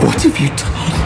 What have you done?